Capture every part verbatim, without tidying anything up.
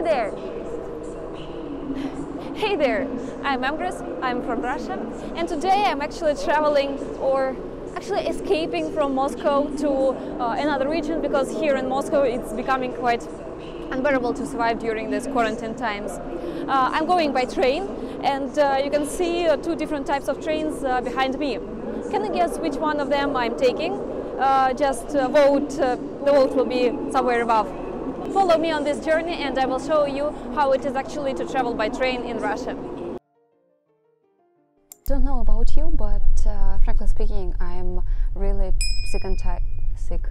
Hey there! Hey there! I'm Emgris, I'm from Russia, and today I'm actually traveling or actually escaping from Moscow to uh, another region, because here in Moscow it's becoming quite unbearable to survive during these quarantine times. Uh, I'm going by train, and uh, you can see uh, two different types of trains uh, behind me. Can you guess which one of them I'm taking? Uh, just uh, vote, uh, the vote will be somewhere above. Follow me on this journey and I will show you how it is actually to travel by train in Russia. Don't know about you, but uh, frankly speaking, I'm really sick and tired. Sick,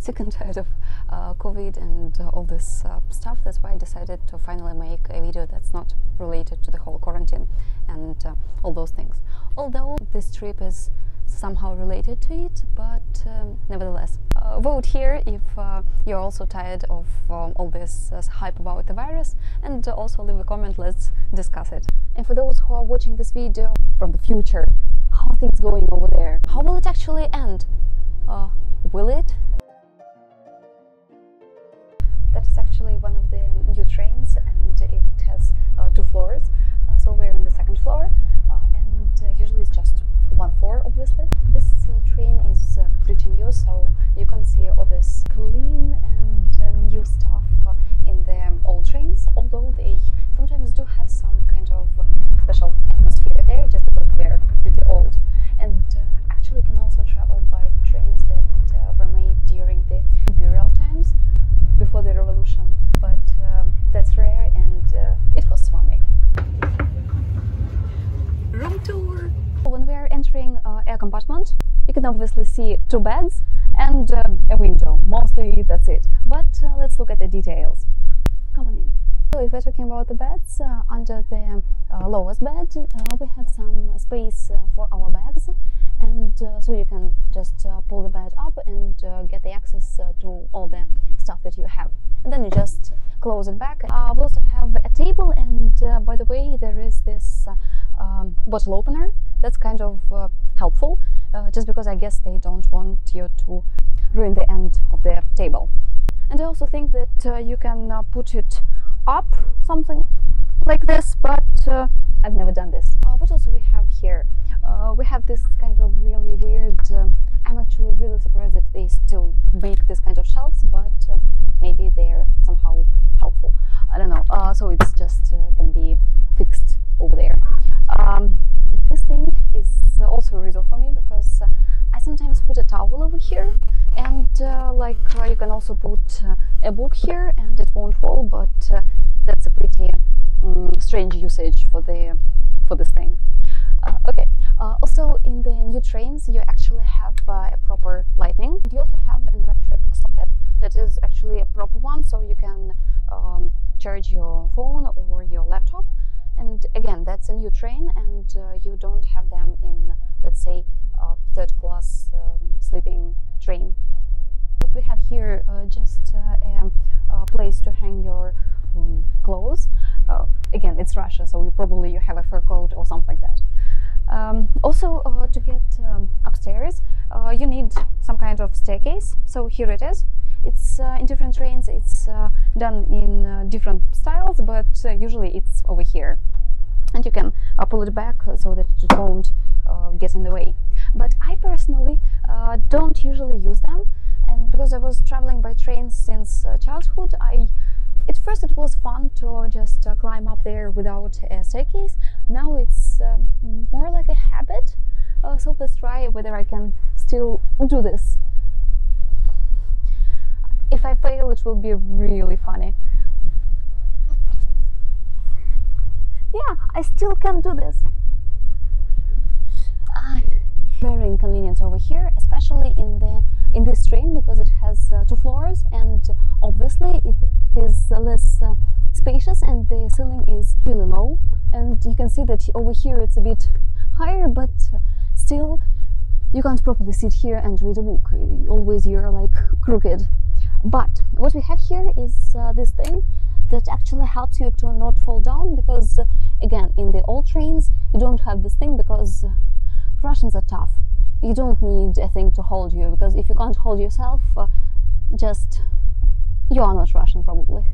sick and tired of uh, COVID and uh, all this uh, stuff. That's why I decided to finally make a video that's not related to the whole quarantine and uh, all those things. Although this trip is somehow related to it, but um, nevertheless, uh, vote here if uh, you're also tired of um, all this uh, hype about the virus, and uh, also leave a comment, let's discuss it. And for those who are watching this video from the future, how are things going over there? How will it actually end? Uh, Will it? That is actually one of the new trains, and it has uh, two floors. Uh, so we're on the second floor, uh, and uh, usually it's just one floor, obviously. This uh, train is uh, pretty new, so you can see all this clean and uh, new stuff uh, in the old trains, although they sometimes do have some kind of special atmosphere there, just because they're pretty old. And uh, actually, you can also travel by trains that uh, were made during the imperial times, before the revolution, but uh, that's rare and uh, it costs money. Room tour! When we are entering uh, air compartment, you can obviously see two beds and uh, a window. Mostly that's it. But uh, let's look at the details. Come on in. So if we're talking about the beds, uh, under the uh, lowest bed uh, we have some space uh, for our bags, and uh, so you can just uh, pull the bed up and uh, get the access uh, to all the stuff that you have, and then you just close it back. Uh, we also have a table, and uh, by the way, there is this uh, um, bottle opener that's kind of uh, helpful, uh, just because I guess they don't want you to ruin the end of the table. And I also think that uh, you can uh, put it up something like this, but uh, I've never done this. Uh, what else do we have here? Uh, we have this kind of really weird, uh, I'm actually really surprised that they still make this kind of shelves, but uh, maybe they're somehow helpful, I don't know. Uh, so it's just uh, can be fixed over there. Um, this thing is also a riddle for me, because uh, I sometimes put a towel over here, and uh, like uh, you can also put uh, a book here and it won't fall, but uh, that's a pretty um, strange usage for the for this thing. Uh, okay, uh, also in the new trains you actually have uh, a proper lighting, and you also have an electric socket that is actually a proper one, so you can um, charge your phone or your laptop. And again, that's a new train, and uh, you don't have them in, let's say, uh, third class um, sleeping train. What we have here, uh, just uh, a, a place to hang your um, clothes. Uh, again, it's Russia, so you probably you have a fur coat or something like that. Um, also, uh, to get um, upstairs, uh, you need some kind of staircase, so here it is. It's uh, in different trains, it's uh, done in uh, different styles, but uh, usually it's over here. And you can uh, pull it back so that it won't uh, get in the way. But I personally uh, don't usually use them, and because I was traveling by train since uh, childhood, I at first it was fun to just uh, climb up there without a staircase. Now it's uh, more like a habit, uh, so let's try whether I can still do this. If I fail, it will be really funny. Yeah, I still can do this. Uh, very inconvenient over here, especially in the in this train, because it has uh, two floors, and obviously it is less uh, spacious, and the ceiling is really low. And you can see that over here it's a bit higher, but still you can't properly sit here and read a book. Always you're like crooked. But what we have here is uh, this thing that actually helps you to not fall down, because uh, again, in the old trains you don't have this thing, because uh, Russians are tough. You don't need a thing to hold you, because if you can't hold yourself, uh, just you are not Russian probably.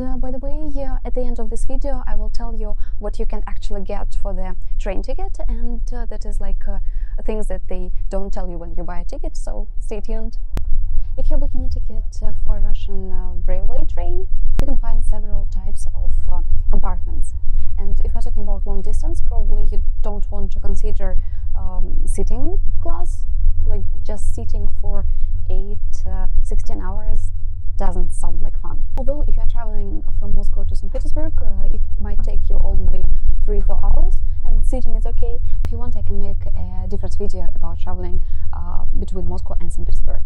uh, by the way, yeah, at the end of this video I will tell you what you can actually get for the train ticket, and uh, that is like uh, things that they don't tell you when you buy a ticket, so stay tuned. If you're booking a ticket uh, for a Russian uh, railway train, you can find several types of uh, compartments. And if we're talking about long distance, probably you don't want to consider um, sitting class, like just sitting for eight, sixteen hours doesn't sound like fun. Although if you're traveling from Moscow to Saint Petersburg, uh, it might take you only three to four hours, and sitting is okay. If you want, I can make a different video about traveling uh, between Moscow and Saint Petersburg.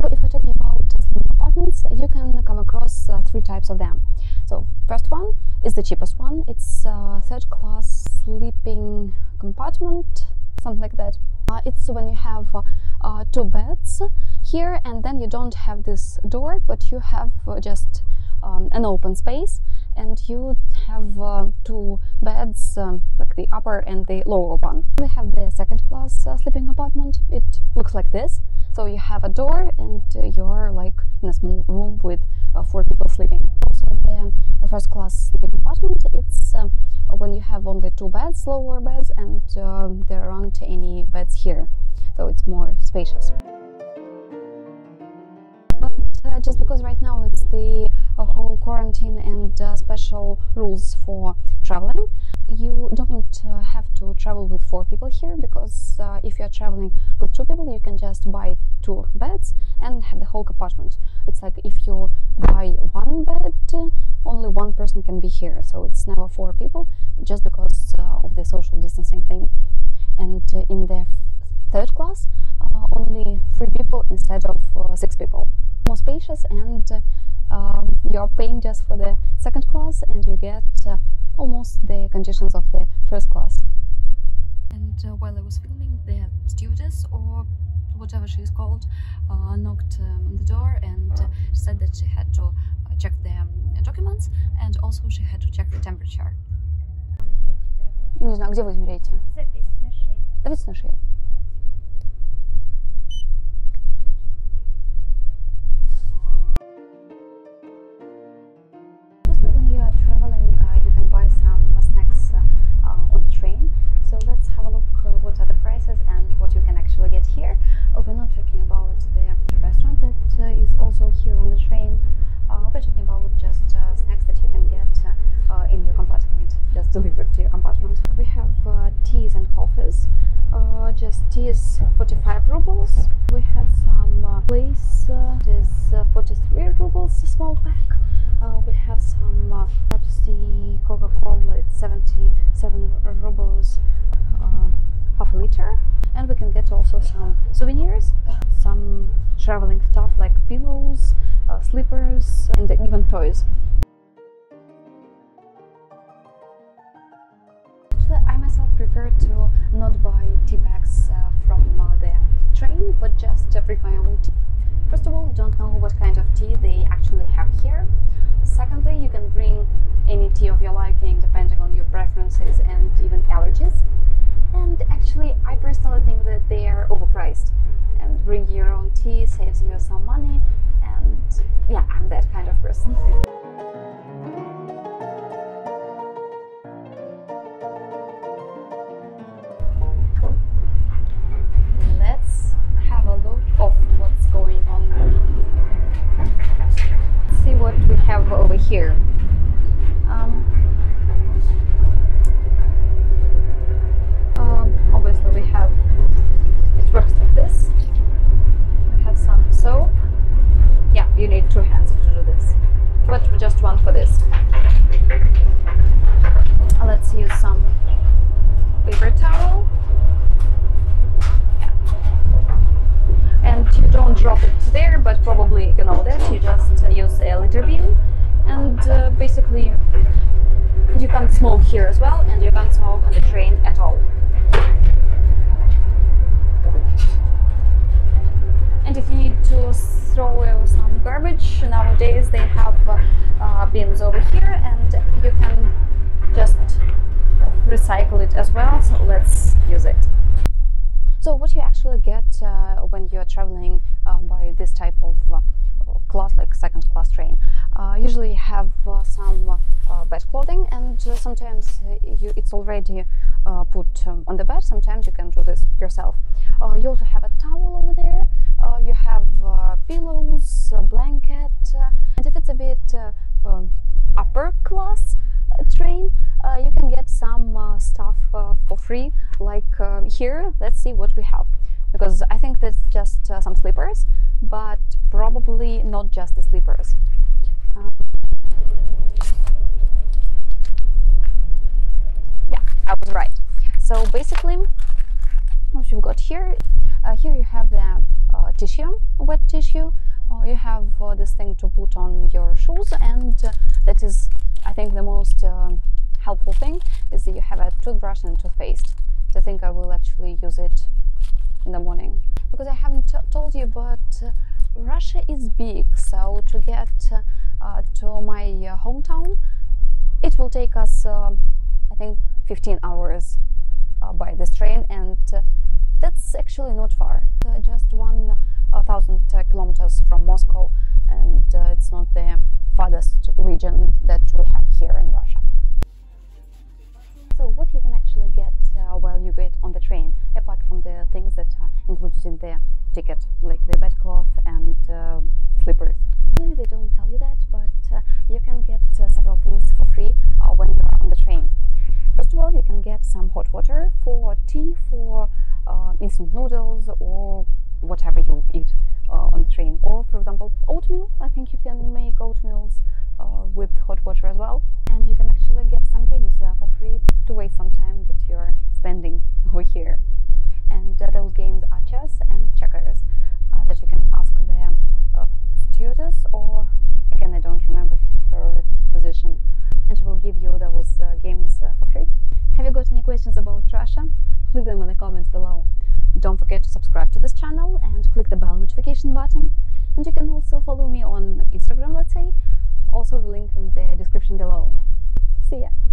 So if we're talking about sleeping apartments, you can come across uh, three types of them. So first one is the cheapest one. It's a third class sleeping compartment, something like that. Uh, it's when you have uh, uh, two beds here, and then you don't have this door, but you have uh, just um, an open space, and you have uh, two beds, um, like the upper and the lower one. We have the second class uh, sleeping apartment. It looks like this. So you have a door and uh, you're like in a small room with uh, four people sleeping. Also the first class sleeping apartment, it's uh, when you have only two beds, lower beds, and uh, there aren't any beds here, so it's more spacious. But uh, just because right now it's the uh, whole quarantine and uh, special rules for traveling, you don't uh, have to travel with four people here, because uh, if you're traveling with two people, you can just buy two beds and have the whole compartment. It's like if you buy one bed, only one person can be here, so it's never four people, just because uh, of the social distancing thing. And uh, in the third class, uh, only three people instead of uh, six people. More spacious, and uh, uh, you're paying just for the second class, and you get uh, almost the conditions of the first class. And uh, while I was filming, the stewardess, or whatever she is called, uh, knocked um, on the door and uh, said that she had to uh, check the um, documents, and also she had to check the temperature. Не знаю, где вы измеряете? Зависит на шее. Зависит на шее. Here on the train, uh, we're talking about just uh, snacks that you can get uh, in your compartment, just delivered to your compartment. We have uh, teas and coffees, uh, just teas forty-five rubles. We have some uh, lace, uh, it is uh, forty-three rubles, a small pack. Uh, we have some uh, Pepsi, Coca-Cola, it's seventy-seven rubles, uh, half a liter. And we can get also some souvenirs, some traveling stuff like pillows, uh, slippers, and even toys. Actually, I myself prefer to not buy tea bags uh, from uh, the train, but just uh, bring my own tea. First of all, you don't know what kind of tea they actually have here. Secondly, you can bring any tea of your liking, depending on your preferences and even allergies. And actually, I personally think that they are overpriced, and bring your own tea saves you some money, and yeah, I'm that kind of person. Let's have a look of what's going on. Let's see what we have over here. Um, Obviously, we have, it works like this. We have some soap. Yeah, you need two hands to do this, but just one for this. Let's use some paper towel. Yeah. And you don't drop it there, but probably you can know that. You just use a litter bin, and uh, basically you can't smoke here as well, and you can't smoke on the train at all. And if you need to throw away some garbage, nowadays they have uh, uh, bins over here, and you can just recycle it as well, so let's use it. So what you actually get uh, when you're traveling uh, by this type of uh, class, like second class train. Uh, usually you have uh, some uh, bed clothing, and uh, sometimes you, it's already uh, put um, on the bed. Sometimes you can do this yourself. Uh, you also have a towel over there. Uh, you have uh, pillows, a blanket, uh, and if it's a bit uh, um, upper class train, uh, you can get some uh, stuff uh, for free, like um, here. Let's see what we have, because I think that's just uh, some slippers, but probably not just the slippers. Um, yeah, I was right. So basically what you've got here, uh, here you have the uh, tissue, wet tissue. Uh, you have uh, this thing to put on your shoes, and uh, that is, I think, the most um, helpful thing is that you have a toothbrush and toothpaste. I think I will actually use it in the morning, because I haven't t told you, but uh, Russia is big, so to get uh, uh, to my uh, hometown it will take us uh, I think fifteen hours uh, by this train, and uh, that's actually not far, uh, just one uh, thousand uh, kilometers from Moscow, and uh, it's not the farthest region that we have here in Russia. So what you can actually get uh, while you get on the train, apart from the things that are included in the ticket, like the bedcloth and uh, slippers. Usually they don't tell you that, but uh, you can get uh, several things for free uh, when you're on the train. First of all, you can get some hot water for tea, for uh, instant noodles, or whatever you eat uh, on the train. Or, for example, oatmeal. I think you can make oatmeals uh, with hot water as well. And you can actually get some games uh, for free to waste some time that you're spending over here. And uh, those games are chess and checkers uh, that you can ask the uh, stewardess, or again, I don't remember her position, and she will give you those uh, games uh, for free. Have you got any questions about Russia? Leave them in the comments below. Don't forget to subscribe to this channel and click the bell notification button. And you can also follow me on Instagram, let's say. Also the link in the description below. See ya!